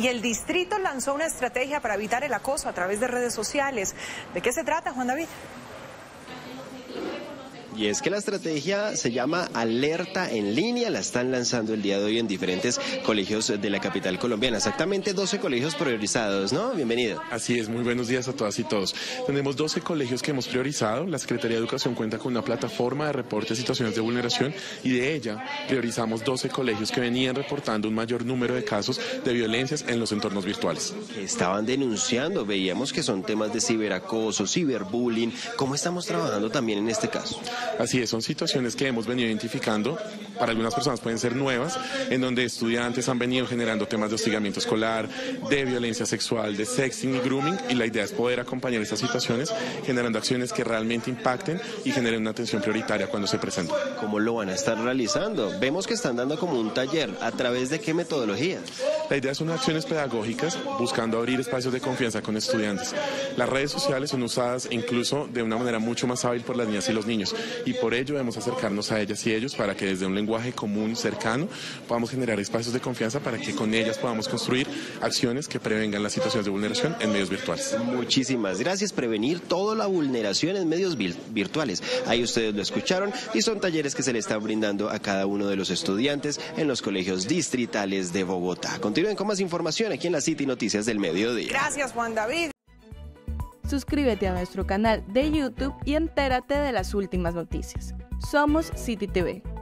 Y el distrito lanzó una estrategia para evitar el acoso a través de redes sociales. ¿De qué se trata, Juan David? Y es que la estrategia se llama Alerta en Línea, la están lanzando el día de hoy en diferentes colegios de la capital colombiana, exactamente 12 colegios priorizados, ¿no? Bienvenido. Así es, muy buenos días a todas y todos. Tenemos 12 colegios que hemos priorizado, la Secretaría de Educación cuenta con una plataforma de reporte de situaciones de vulneración y de ella priorizamos 12 colegios que venían reportando un mayor número de casos de violencias en los entornos virtuales. Estaban denunciando, veíamos que son temas de ciberacoso, ciberbullying. ¿Cómo estamos trabajando también en este caso? Así es, son situaciones que hemos venido identificando, para algunas personas pueden ser nuevas, en donde estudiantes han venido generando temas de hostigamiento escolar, de violencia sexual, de sexting y grooming, y la idea es poder acompañar estas situaciones generando acciones que realmente impacten y generen una atención prioritaria cuando se presenten. ¿Cómo lo van a estar realizando? Vemos que están dando como un taller, ¿a través de qué metodología? La idea son acciones pedagógicas buscando abrir espacios de confianza con estudiantes. Las redes sociales son usadas incluso de una manera mucho más hábil por las niñas y los niños, y por ello debemos acercarnos a ellas y ellos para que desde un lenguaje común, cercano, podamos generar espacios de confianza para que con ellas podamos construir acciones que prevengan las situaciones de vulneración en medios virtuales. Muchísimas gracias. Prevenir toda la vulneración en medios virtuales. Ahí ustedes lo escucharon y son talleres que se le están brindando a cada uno de los estudiantes en los colegios distritales de Bogotá. Continúen con más información aquí en la City Noticias del Mediodía. Gracias, Juan David. Suscríbete a nuestro canal de YouTube y entérate de las últimas noticias. Somos City TV.